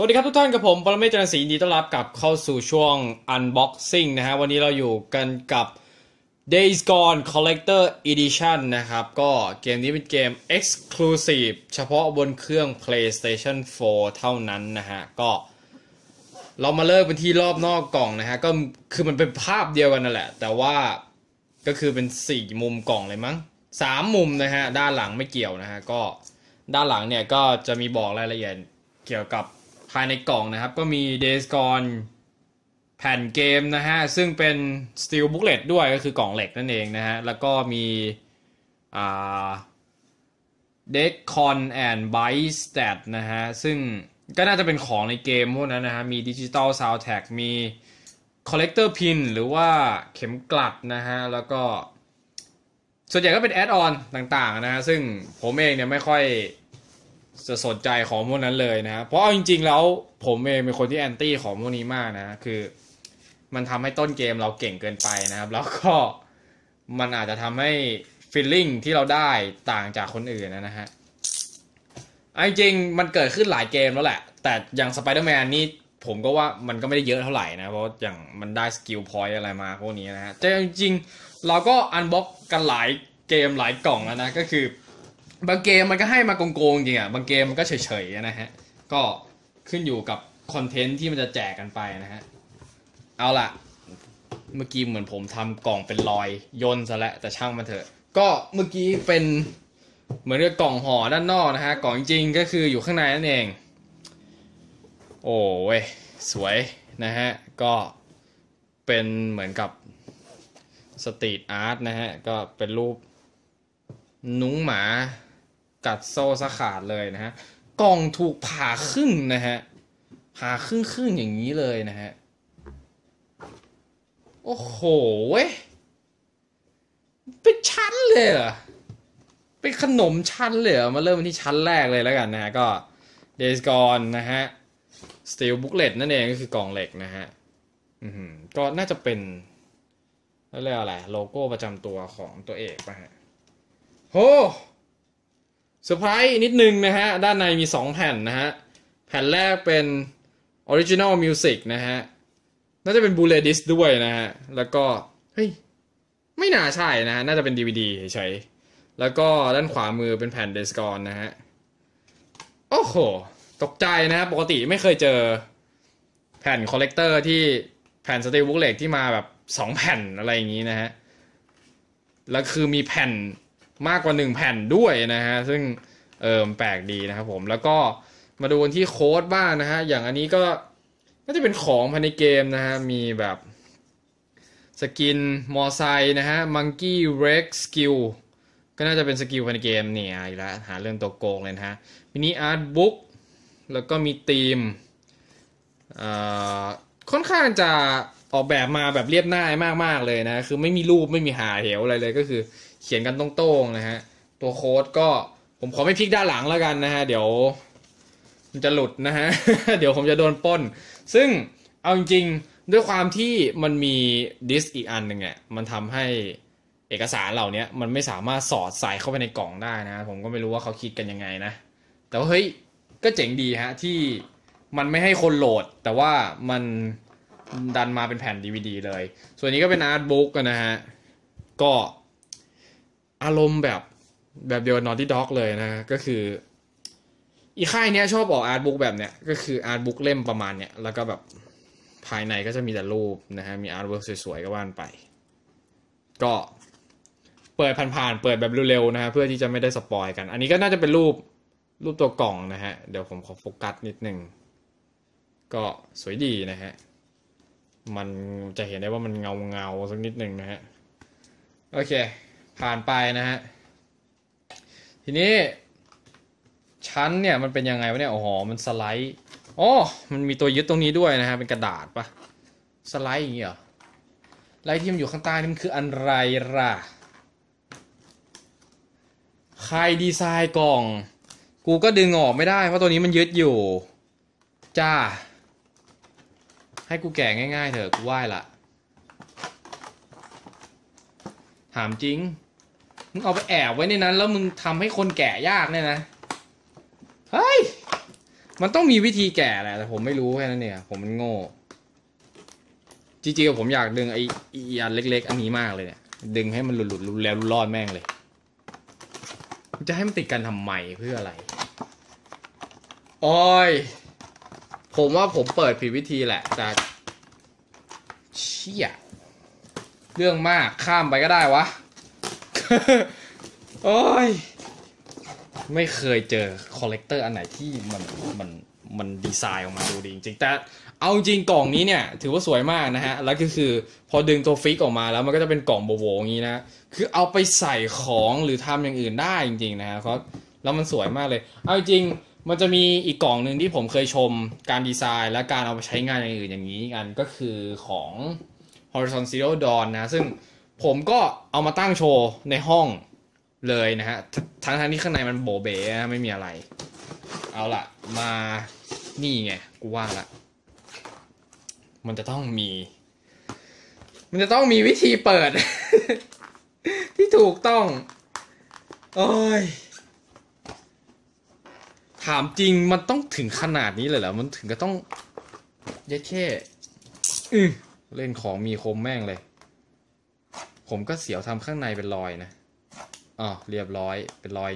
สวัสดีครับทุกท่านกับผมปรเมศ จรรศรีดีต้อนรับกลับเข้าสู่ช่วง Unboxing นะฮะวันนี้เราอยู่กันกับ Days Gone Collector Edition นะครับก็เกมนี้เป็นเกม Exclusive เฉพาะบนเครื่อง PlayStation 4 เท่านั้นนะฮะก็เรามาเลิกเป็นที่รอบนอกกล่องนะฮะก็คือมันเป็นภาพเดียวกันนั่นแหละแต่ว่าก็คือเป็น4มุมกล่องเลยมั้ง3มุมนะฮะด้านหลังไม่เกี่ยวนะฮะก็ด้านหลังเนี่ยก็จะมีบอกรายละเอียดเกี่ยวกับภายในกล่องนะครับก็มี Days Gone แผ่นเกมนะฮะซึ่งเป็น Steel Booklet ด้วยก็คือกล่องเหล็กนั่นเองนะฮะแล้วก็มีDead Con and Byte Stat นะฮะซึ่งก็น่าจะเป็นของในเกมพวกนั้นนะฮะมี Digital Soundtrack มี Collector Pin หรือว่าเข็มกลัดนะฮะแล้วก็ส่วนใหญ่ก็เป็น Add On ต่างๆนะฮะซึ่งผมเองเนี่ยไม่ค่อยจะสนใจของพวกนั้นเลยนะเพราะเอาจริงๆแล้วผมเองเป็นคนที่แอนตี้ของพวกนี้มากนะคือมันทำให้ต้นเกมเราเก่งเกินไปนะครับแล้วก็มันอาจจะทำให้ฟีลลิ่งที่เราได้ต่างจากคนอื่นนะฮะจริงๆมันเกิดขึ้นหลายเกมแล้วแหละแต่อย่างสไปเดอร์แมนนี่ผมก็ว่ามันก็ไม่ได้เยอะเท่าไหร่นะเพราะอย่างมันได้สกิลพอยต์อะไรมาพวกนี้นะฮะแต่จริงๆเราก็อันบ็อกกันหลายเกมหลายกล่องแล้วนะก็คือบางเกมมันก็ให้มาโกงๆจริงอ่ะบางเกมมันก็เฉยๆนะฮะก็ขึ้นอยู่กับคอนเทนต์ที่มันจะแจกกันไปนะฮะเอาล่ะเมื่อกี้เหมือนผมทำกล่องเป็นรอยย่นซะแล้วแต่ช่างมันเถอะก็เมื่อกี้เป็นเหมือนกับกล่องห่อด้านนอกนะฮะกล่องจริงๆก็คืออยู่ข้างในนั่นเองโอ้ยสวยนะฮะก็เป็นเหมือนกับสตรีทอาร์ตนะฮะก็เป็นรูปนุ้งหมากัดโซ่สะขาดเลยนะฮะกล่องถูกผ่าครึ่งนะฮะผ่าครึ่งอย่างนี้เลยนะฮะโอ้โหเว้ยเป็นชั้นเลยเหรอเป็นขนมชั้นเลยเหรอมาเริ่มที่ชั้นแรกเลยแล้วกันนะฮะก็ Days Gone นะฮะ Steel Booklet นั่นเองก็คือกล่องเหล็กนะฮะก็น่าจะเป็นอะไรโลโก้ประจำตัวของตัวเอกป่ะฮะโหเซอร์ไพรส์นิดนึงนะฮะด้านในมี2แผ่นนะฮะแผ่นแรกเป็น Original Music นะฮะน่าจะเป็น Blu-ray Disc ด้วยนะฮะแล้วก็เฮ้ยไม่น่าใช่นะฮะน่าจะเป็น DVD เฉยๆแล้วก็ด้านขวามือเป็นแผ่น Days Gone นะฮะโอ้โหตกใจนะฮะปกติไม่เคยเจอแผ่น Collector ที่แผ่น Steel Booklet ที่มาแบบ2แผ่นอะไรอย่างนี้นะฮะแล้วคือมีแผ่นมากกว่า1แผ่นด้วยนะฮะซึ่งแปลกดีนะครับผมแล้วก็มาดูที่โค้ดบ้างนะฮะอย่างอันนี้ก็น่าจะเป็นของภายในเกมนะฮะมีแบบสกินมอไซค์นะฮะมังกี้เร็กสกิลก็น่าจะเป็นสกิลภายในเกมเนี่ยอีกแล้วหาเรื่องตัวโกงเลยนะฮะมินิอาร์ตบุ๊กแล้วก็มีธีมค่อนข้างจะออกแบบมาแบบเรียบง่ายมากๆเลยนะคือไม่มีรูปไม่มีหาเหวอะไรเลยก็คือเขียนกันตรงๆนะฮะตัวโค้ดก็ผมขอไม่พลิกด้านหลังแล้วกันนะฮะเดี๋ยวมันจะหลุดนะฮะ เดี๋ยวผมจะโดนปล้นซึ่งเอาจริงๆด้วยความที่มันมีดิสก์อีกอันหนึ่งเนี่ยมันทำให้เอกสารเหล่านี้มันไม่สามารถสอดใส่เข้าไปในกล่องได้นะผมก็ไม่รู้ว่าเขาคิดกันยังไงนะแต่ว่าเฮ้ยก็เจ๋งดีฮะที่มันไม่ให้คนโหลดแต่ว่ามันดันมาเป็นแผ่น DVD เลยส่วนนี้ก็เป็นอาร์ตบุ๊กนะฮะก็อารมณ์แบบเดียวกับ Naughty Dog เลยนะก็คืออีค่ายเนี้ยชอบออกอาร์ตบุ๊กแบบเนี้ยก็คืออาร์ตบุ๊กเล่มประมาณเนี้ยแล้วก็แบบภายในก็จะมีแต่รูปนะฮะมีอาร์ตเวิร์กสวยๆก็ว่านไปก็เปิดผ่านๆเปิดแบบเร็วๆนะฮะเพื่อที่จะไม่ได้สปอยกันอันนี้ก็น่าจะเป็นรูปตัวกล่องนะฮะเดี๋ยวผมขอโฟกัสนิดนึงก็สวยดีนะฮะมันจะเห็นได้ว่ามันเงาสักนิดนึงนะฮะโอเคผ่านไปนะฮะทีนี้ชั้นเนี่ยมันเป็นยังไงวะเนี่ยโอ้โหมันสไลด์อ๋อมันมีตัวยึดตรงนี้ด้วยนะฮะเป็นกระดาษปะสไลด์อย่างงี้เหรอไลท์ที่มันอยู่ข้างใต้นี่มันคืออะไรล่ะใครดีไซน์กล่องกูก็ดึงออกไม่ได้เพราะตัวนี้มันยึดอยู่จ้าให้กูแกะง่ายๆเถอะกูไหว้ละถามจริงมึงเอาไปแอบไว้ในนั้นแล้วมึงทำให้คนแก่ยากเนี่ยนะเฮ้ย มันต้องมีวิธีแก่แหละแต่ผมไม่รู้แค่นั้นเนี่ยผมมันโง่จริงๆผมอยากดึงไอ้อันเล็กๆอันนี้มากเลยเนี่ยดึงให้มันหลุดแล้วรอดแม่งเลยจะให้มันติดกันทำไมเพื่ออะไรโอ้ยผมว่าผมเปิดผิดวิธีแหละแต่เชี่ยเรื่องมากข้ามไปก็ได้วะ โอ้ยไม่เคยเจอคอลเลกเตอร์อันไหนที่มันดีไซน์ออกมาดูดีจริงๆแต่เอาจริงกล่องนี้เนี่ยถือว่าสวยมากนะฮะแล้วก็คือพอดึงตัวฟิกออกมาแล้วมันก็จะเป็นกล่องโบโวอย่างนี้นะคือเอาไปใส่ของหรือทำอย่างอื่นได้จริงๆนะฮะเพราะแล้วมันสวยมากเลยเอาจริงมันจะมีอีกกล่องหนึ่งที่ผมเคยชมการดีไซน์และการเอาไปใช้งานอย่างอื่นอย่างนี้กันก็คือของ Horizon Zero Dawn นะซึ่งผมก็เอามาตั้งโชว์ในห้องเลยนะฮะทั้งที่ข้างในมันโบเบ๋ไม่มีอะไรเอาล่ะมานี่ไงกูว่าละมันจะต้องมีวิธีเปิด ที่ถูกต้องโอ้ยถามจริงมันต้องถึงขนาดนี้เลยเหรอมันถึงก็ต้องยัดแค่เล่นของมีคมแม่งเลยผมก็เสียวทำข้างในเป็นรอยนะอ๋อเรียบร้อยเป็นรอย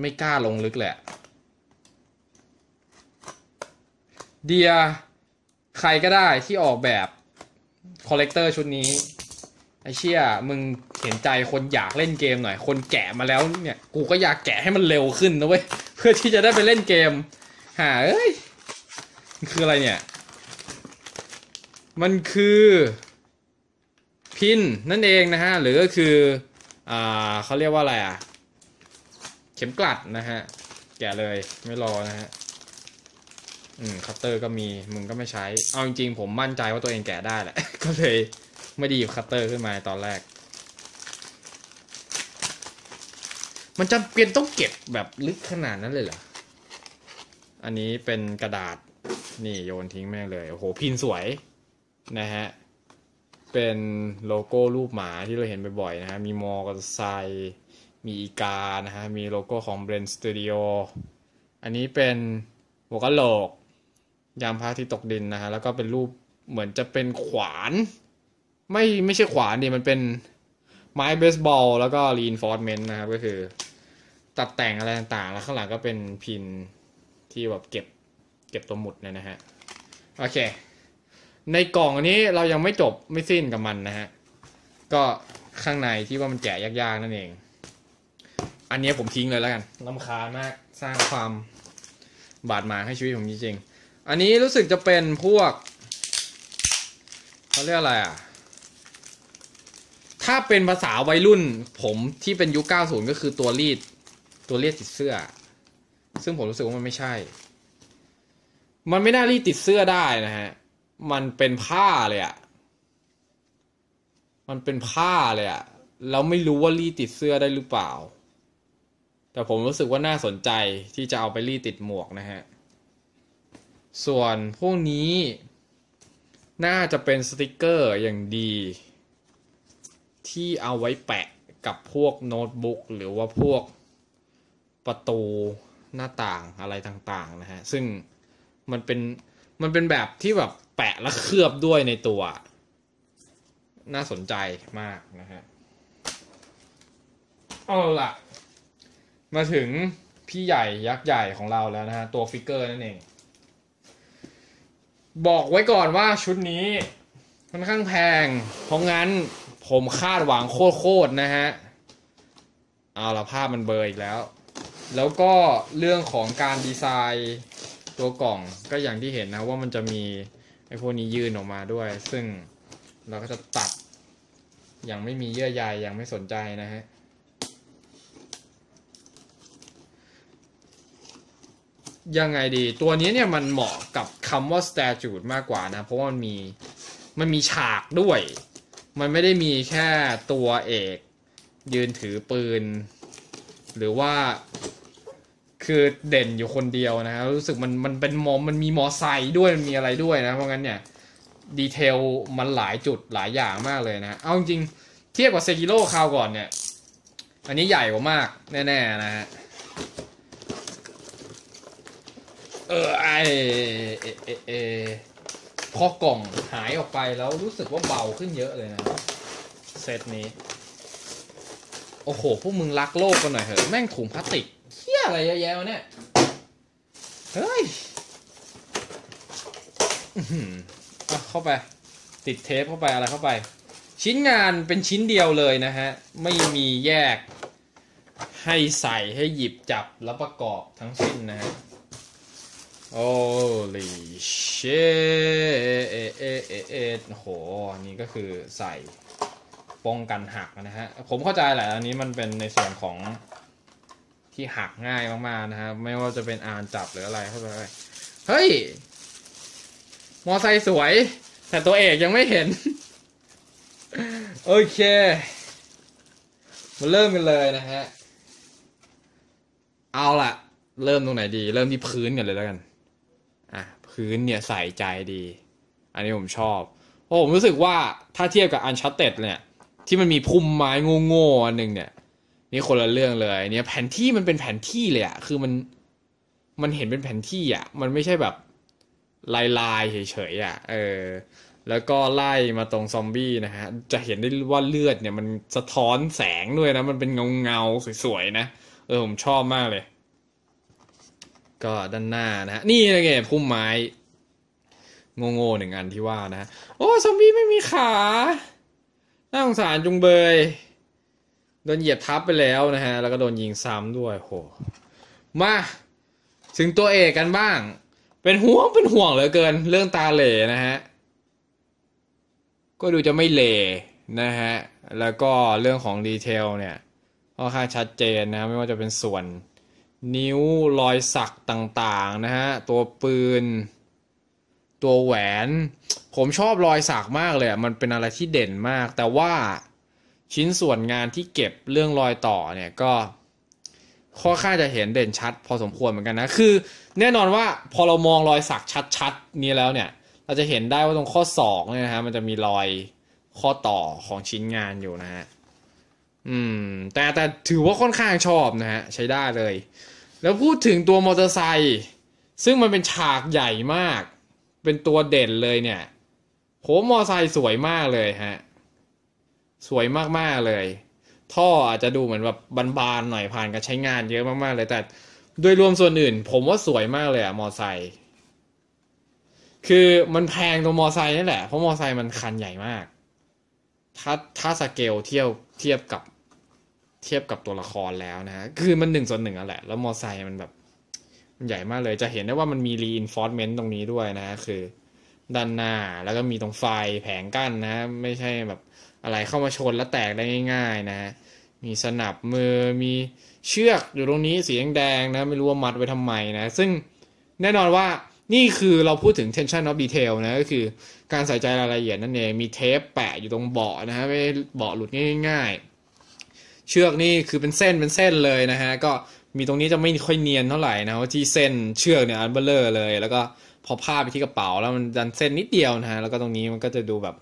ไม่กล้าลงลึกแหละเดียใครก็ได้ที่ออกแบบคอลเลกเตอร์ชุดนี้ไอเชี่ยมึงเห็นใจคนอยากเล่นเกมหน่อยคนแกะมาแล้วเนี่ยกูก็อยากแกะให้มันเร็วขึ้นนะเว้ยเพื่อที่จะได้ไปเล่นเกมหาเอ้ยมันคืออะไรเนี่ยมันคือพินนั่นเองนะฮะหรือก็คือเขาเรียกว่าอะไรอ่ะเข็มกลัดนะฮะแกะเลยไม่รอนะฮะคัตเตอร์ก็มีมึงก็ไม่ใช้เอาจริงๆผมมั่นใจว่าตัวเองแกะได้แหละก็เลยไม่ได้หยิบคัตเตอร์ขึ้นมาตอนแรกมันจำเป็นต้องเก็บแบบลึกขนาดนั้นเลยเหรออันนี้เป็นกระดาษนี่โยนทิ้งแม่งเลยโอ้โหพินสวยนะฮะเป็นโลโก้รูปหมาที่เราเห็นบ่อยๆนะฮะมีมอกับไซมีอีกานะฮะมีโลโก้ของเบรนสตูดิโออันนี้เป็นหัวกะโหลกยามพระอาทิตย์ตกดินนะฮะแล้วก็เป็นรูปเหมือนจะเป็นขวานไม่ใช่ขวานดิมันเป็นไม้เบสบอลแล้วก็ reinforcement นะครับก็คือตัดแต่งอะไรต่างๆแล้วข้างหลังก็เป็นพินที่แบบเก็บตัวหมุดเนี่ยนะฮะโอเคในกล่องนี้เรายังไม่จบไม่สิ้นกับมันนะฮะก็ข้างในที่ว่ามันแกะยากๆนั่นเองอันนี้ผมทิ้งเลยแล้วกันรำคาญมากสร้างความบาดหมางให้ชีวิตผมจริงๆอันนี้รู้สึกจะเป็นพวกเขาเรียกอะไรอ่ะถ้าเป็นภาษาวัยรุ่นผมที่เป็นยุค 90 ก็คือตัวรีดติดเสื้อซึ่งผมรู้สึกว่ามันไม่ใช่มันไม่น่ารีดติดเสื้อได้นะฮะมันเป็นผ้าเลยอ่ะมันเป็นผ้าเลยอ่ะแล้วไม่รู้ว่ารีดติดเสื้อได้หรือเปล่าแต่ผมรู้สึกว่าน่าสนใจที่จะเอาไปรีดติดหมวกนะฮะส่วนพวกนี้น่าจะเป็นสติกเกอร์อย่างดีที่เอาไว้แปะกับพวกโน้ตบุ๊กหรือว่าพวกประตูหน้าต่างอะไรต่างๆนะฮะซึ่งมันเป็นแบบที่แบบแปะและเคลือบด้วยในตัวน่าสนใจมากนะฮะเอาล่ะมาถึงพี่ใหญ่ยักษ์ใหญ่ของเราแล้วนะฮะตัวฟิกเกอร์นั่นเองบอกไว้ก่อนว่าชุดนี้ค่อนข้างแพงเพราะงั้นผมคาดหวังโคตรๆนะฮะเอาละภาพมันเบลออีกแล้วแล้วก็เรื่องของการดีไซน์ตัวกล่องก็อย่างที่เห็นนะว่ามันจะมีไอ้พวกนี้ยื่นออกมาด้วยซึ่งเราก็จะตัดอย่างไม่มีเยื่อใยอย่างไม่สนใจนะฮะยังไงดีตัวนี้เนี่ยมันเหมาะกับคำว่า statue มากกว่านะเพราะว่ามันมีฉากด้วยมันไม่ได้มีแค่ตัวเอกยืนถือปืนหรือว่าคือเด่นอยู่คนเดียวนะฮะรู้สึกมันเป็นมันมีมอไซค์ด้วยมันมีอะไรด้วยนะเพราะงั้นเนี่ยดีเทลมันหลายจุดหลายอย่างมากเลยนะเอาจริงเทียบกับเซกิโร่คราวก่อนเนี่ยอันนี้ใหญ่กว่ามากแน่ๆนะฮะ พอกล่องหายออกไปแล้วรู้สึกว่าเบาขึ้นเยอะเลยนะเซตนี้โอ้โหพวกมึงรักโลกกันหน่อยเถอะแม่งถุงพลาสติกเหี้ยอะไรเยอะแยะเนี่ยเฮ้ยอ่ะเข้าไปติดเทปเข้าไปอะไรเข้าไปชิ้นงานเป็นชิ้นเดียวเลยนะฮะไม่มีแยกให้ใส่ให้หยิบจับแล้วประกอบทั้งสิ้นนะฮะโอ้ลิเชโอ้โหนี่ก็คือใส่ป้องกันหักนะฮะผมเข้าใจแหละอันนี้มันเป็นในส่วนของที่หักง่ายมากๆนะฮะไม่ว่าจะเป็นอานจับหรืออะไรเข้าไปเฮ้ยมอไซค์สวยแต่ตัวเอกยังไม่เห็นโอเคมาเริ่มกันเลยนะฮะเอาล่ะเริ่มตรงไหนดีเริ่มที่พื้นกันเลยแล้วกันอ่ะพื้นเนี่ยใส่ใจดีอันนี้ผมชอบเพราะผมรู้สึกว่าถ้าเทียบกับ Uncharted เนี่ยที่มันมีพุ่มไม้โง่ๆอันหนึ่งเนี่ยนี่คนละเรื่องเลยเนี่ยแผนที่มันเป็นแผนที่เลยอ่ะคือมันเห็นเป็นแผนที่อ่ะมันไม่ใช่แบบลายเฉยๆอ่ะแล้วก็ไล่มาตรงซอมบี้นะฮะจะเห็นได้ว่าเลือดเนี่ยมันสะท้อนแสงด้วยนะมันเป็นเงาสวยๆนะผมชอบมากเลยก็ด้านหน้านะฮะนี่ไงพุ่มไม้โง่ๆหนึ่งอันที่ว่านะโอ้ซอมบี้ไม่มีขาน่าสงสารจุงเบยโดนเหยียบทับไปแล้วนะฮะแล้วก็โดนยิงซ้ำด้วยโหมาถึงตัวเอกกันบ้างเป็นห่วงเหลือเกินเรื่องตาเหล่นะฮะก็ดูจะไม่เหล่นะฮะแล้วก็เรื่องของดีเทลเนี่ยค่อนข้างชัดเจนนะไม่ว่าจะเป็นส่วนนิ้วรอยสักต่างๆนะฮะตัวปืนตัวแหวนผมชอบรอยสักมากเลยมันเป็นอะไรที่เด่นมากแต่ว่าชิ้นส่วนงานที่เก็บเรื่องรอยต่อเนี่ยก็ค่อนข้างจะเห็นเด่นชัดพอสมควรเหมือนกันนะคือแน่นอนว่าพอเรามองรอยสักชัดๆนี้แล้วเนี่ยเราจะเห็นได้ว่าตรงข้อศอกเนี่ยนะฮะมันจะมีรอยข้อต่อของชิ้นงานอยู่นะฮะแต่ถือว่าค่อนข้างชอบนะฮะใช้ได้เลยแล้วพูดถึงตัวมอเตอร์ไซค์ซึ่งมันเป็นฉากใหญ่มากเป็นตัวเด่นเลยเนี่ยโหมอเตอร์ไซค์สวยมากเลยฮะสวยมากๆเลยท่ออาจจะดูเหมือนแบบบานๆหน่อยผ่านการใช้งานเยอะมากๆเลยแต่โดยรวมส่วนอื่นผมว่าสวยมากเลยอะมอเตอร์ไซค์คือมันแพงตรงมอเตอร์ไซค์นี่แหละเพราะมอเตอร์ไซค์มันคันใหญ่มากถ้าสเกลเทียบกับตัวละครแล้วนะฮะคือมัน1:1อ่ะแหละแล้วมอเตอร์ไซค์มันแบบมันใหญ่มากเลยจะเห็นได้ว่ามันมี reinforcement ตรงนี้ด้วยนะคือด้านหน้าแล้วก็มีตรงไฟแผงกั้นนะไม่ใช่แบบอะไรเข้ามาชนแล้วแตกได้ง่ายๆนะมีสนับมือมีเชือกอยู่ตรงนี้สีแดงๆนะไม่รู้ว่ามัดไว้ทำไมนะซึ่งแน่นอนว่านี่คือเราพูดถึง tension of detail นะก็คือการใส่ใจรายละเอียดนั่นเองมีเทปแปะอยู่ตรงเบาะนะฮะไม่เบาะหลุดง่ายๆเชือกนี่คือเป็นเส้นเลยนะฮะก็มีตรงนี้จะไม่ค่อยเนียนเท่าไหร่นะว่าที่เส้นเชือกเนี่ยอันเบลอเลยแล้วก็พอพาดไปที่กระเป๋าแล้วมันดันเส้นนิดเดียวนะฮะแล้วก็ตรงนี้มันก็จะดูแบบ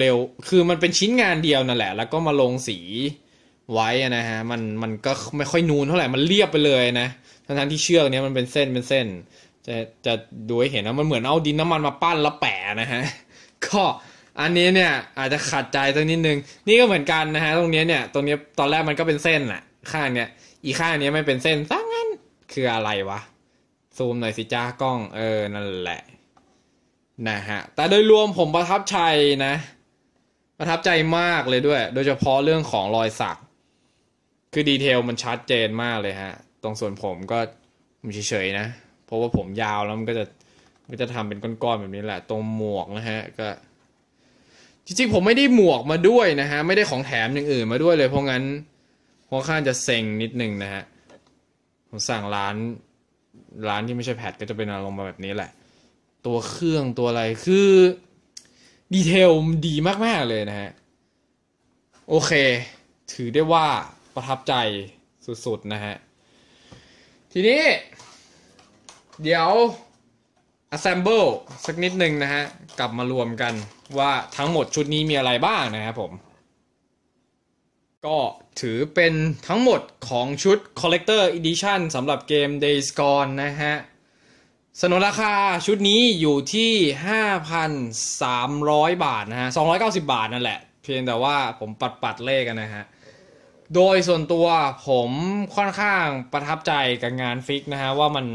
เร็วๆคือมันเป็นชิ้นงานเดียวนั่นแหละแล้วก็มาลงสีไว้นะฮะมันก็ไม่ค่อยนูนเท่าไหร่มันเรียบไปเลยนะทั้งที่เชือกเนี้ยมันเป็นเส้นจะดูให้เห็นนะมันเหมือนเอาดินน้ำมันมาปั้นแล้วแปะนะฮะก็อันนี้เนี่ยอาจจะขัดใจสักนิดนึงนี่ก็เหมือนกันนะฮะตรงนี้ตอนแรกมันก็เป็นเส้นแหละข้างเนี้ยอีข้างเนี้ยไม่เป็นเส้นซะงั้นคืออะไรวะซูมหน่อยสิจ้ากล้องนั่นแหละนะฮะแต่โดยรวมผมประทับใจมากเลยด้วยโดยเฉพาะเรื่องของรอยสักคือดีเทลมันชัดเจนมากเลยฮะตรงส่วนผมก็เฉยๆนะเพราะว่าผมยาวแล้วมันก็จะทำเป็นก้อนๆแบบนี้แหละตรงหมวกนะฮะก็จริงๆผมไม่ได้หมวกมาด้วยนะฮะไม่ได้ของแถมอย่างอื่นมาด้วยเลยเพราะงั้นค่อนข้างจะเซ็งนิดนึงนะฮะผมสั่งร้านที่ไม่ใช่แพทก็จะเป็นอารมณ์แบบนี้แหละตัวเครื่องตัวอะไรคือดีเทลดีมากๆเลยนะฮะโอเคถือได้ว่าประทับใจสุดๆนะฮะทีนี้เดี๋ยว assemble สักนิดนึงนะฮะกลับมารวมกันว่าทั้งหมดชุดนี้มีอะไรบ้างนะครับผมก็ถือเป็นทั้งหมดของชุด collector edition สำหรับเกม Days Gone นะฮะ สนนราคาชุดนี้อยู่ที่ 5,300 บาทนะฮะ290 บาทนั่นแหละเพียงแต่ว่าผมปัดเลขกันนะฮะโดยส่วนตัวผมค่อนข้างประทับใจกับงานฟิกนะฮะว่ามัน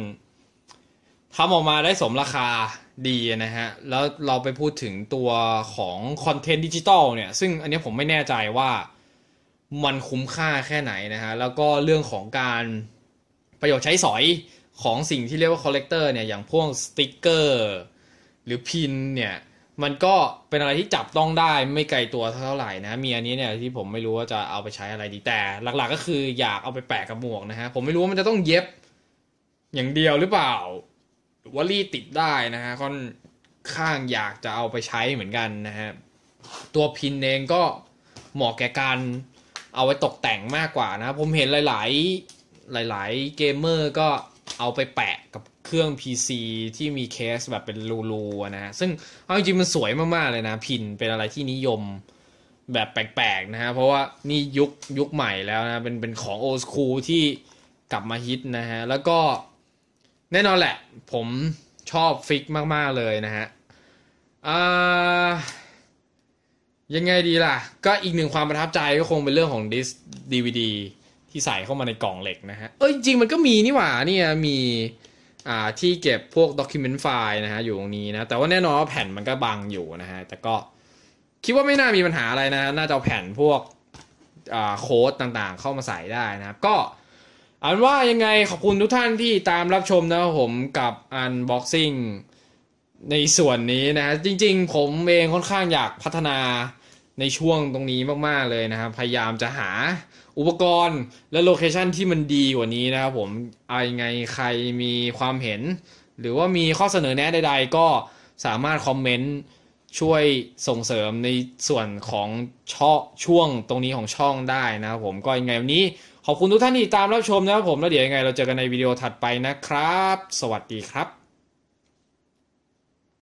ทำออกมาได้สมราคาดีนะฮะแล้วเราไปพูดถึงตัวของคอนเทนต์ดิจิตอลเนี่ยซึ่งอันนี้ผมไม่แน่ใจว่ามันคุ้มค่าแค่ไหนนะฮะแล้วก็เรื่องของการประโยชน์ใช้สอยของสิ่งที่เรียกว่าคอลเลกเตอร์เนี่ยอย่างพวกสติกเกอร์หรือพินเนี่ยมันก็เป็นอะไรที่จับต้องได้ไม่ไกลตัวเท่าไหร่นะมีอันนี้เนี่ยที่ผมไม่รู้ว่าจะเอาไปใช้อะไรดีแต่หลักๆก็คืออยากเอาไปแปะกับหมวกนะฮะผมไม่รู้ว่ามันจะต้องเย็บอย่างเดียวหรือเปล่าวอลลี่ติดได้นะฮะค่อนข้างอยากจะเอาไปใช้เหมือนกันนะฮะตัวพินเองก็เหมาะแก่การเอาไว้ตกแต่งมากกว่านะผมเห็นหลายเกมเมอร์ก็เอาไปแปะกับเครื่อง PC ที่มีเคสแบบเป็นรูๆนะฮะซึ่งเอาจริงๆมันสวยมากๆเลยนะพินเป็นอะไรที่นิยมแบบแปลกๆนะฮะเพราะว่านี่ยุคใหม่แล้วนะเป็นของโอสคูลที่กลับมาฮิตนะฮะแล้วก็แน่นอนแหละผมชอบฟิกมากๆเลยนะฮะยังไงดีล่ะก็อีกหนึ่งความประทับใจก็คงเป็นเรื่องของดิส DVD ที่ใส่เข้ามาในกล่องเหล็กนะฮะจริงมันก็มีนี่หว่าเนี่ยมีที่เก็บพวก document file นะฮะอยู่ตรงนี้นะแต่ว่าแน่นอนว่าแผ่นมันก็บังอยู่นะฮะแต่ก็คิดว่าไม่น่ามีปัญหาอะไรนะน่าจะเอาแผ่นพวกโค้ดต่างๆเข้ามาใส่ได้นะครับก็อันว่ายังไงขอบคุณทุกท่านที่ตามรับชมนะครับผมกับ unboxing ในส่วนนี้นะฮะจริงๆผมเองค่อนข้างอยากพัฒนาในช่วงตรงนี้มากๆเลยนะครับพยายามจะหาอุปกรณ์และโลเคชันที่มันดีกว่านี้นะครับผมเอายังไงใครมีความเห็นหรือว่ามีข้อเสนอแนะใดๆก็สามารถคอมเมนต์ช่วยส่งเสริมในส่วนของช่วงตรงนี้ของช่องได้นะครับผมก็ยังไงวันนี้ขอบคุณทุกท่านที่ตามรับชมนะครับผมแล้วเดี๋ยวยังไงเราเจอกันในวิดีโอถัดไปนะครับสวัสดีครับ